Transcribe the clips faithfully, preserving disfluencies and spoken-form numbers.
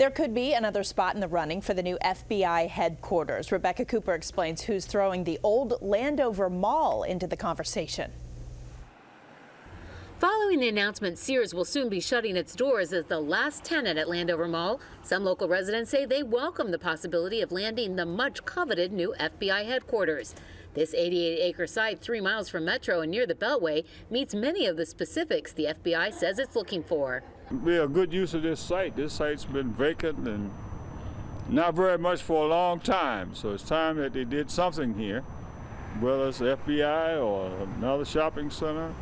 There could be another spot in the running for the new F B I headquarters. Rebecca Cooper explains who's throwing the old Landover Mall into the conversation. Following the announcement, Sears will soon be shutting its doors as the last tenant at Landover Mall. Some local residents say they welcome the possibility of landing the much-coveted new F B I headquarters. This eighty-eight acre site, three miles from Metro and near the Beltway, meets many of the specifics the F B I says it's looking for. We have good use of this site. This site's been vacant and not very much for a long time, so it's time that they did something here, whether it's the F B I or another shopping center.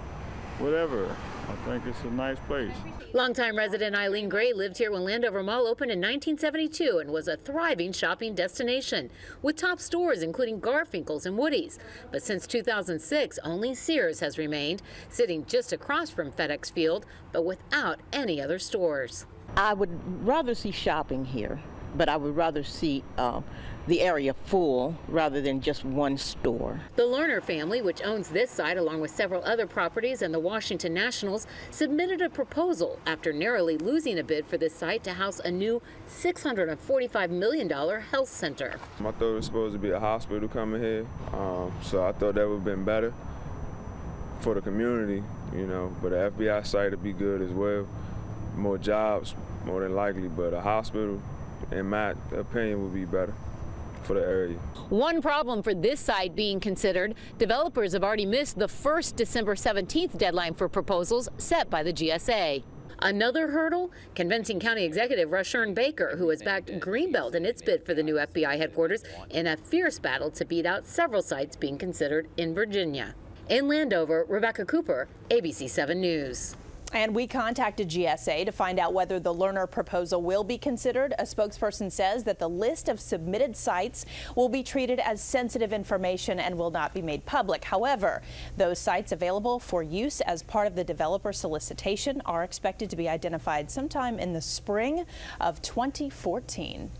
Whatever. I think it's a nice place. Longtime resident Eileen Gray lived here when Landover Mall opened in nineteen seventy-two and was a thriving shopping destination with top stores including Garfinkel's and Woody's. But since two thousand six, only Sears has remained, sitting just across from FedEx Field, but without any other stores. I would rather see shopping here, but I would rather see uh, the area full rather than just one store. The Lerner family, which owns this site along with several other properties and the Washington Nationals, submitted a proposal after narrowly losing a bid for this site to house a new six hundred forty-five million dollar health center. I thought it was supposed to be a hospital coming here, um, so I thought that would have been better for the community, you know, but the F B I site would be good as well. More jobs, more than likely, but a hospital, in my opinion, would be better for the area. One problem for this site being considered, developers have already missed the first December seventeenth deadline for proposals set by the G S A. Another hurdle, convincing County Executive Rushern Baker, who has backed Greenbelt in its bid for the new F B I headquarters in a fierce battle to beat out several sites being considered in Virginia. In Landover, Rebecca Cooper, A B C seven News. And we contacted G S A to find out whether the Lerner proposal will be considered. A spokesperson says that the list of submitted sites will be treated as sensitive information and will not be made public. However, those sites available for use as part of the developer solicitation are expected to be identified sometime in the spring of twenty fourteen.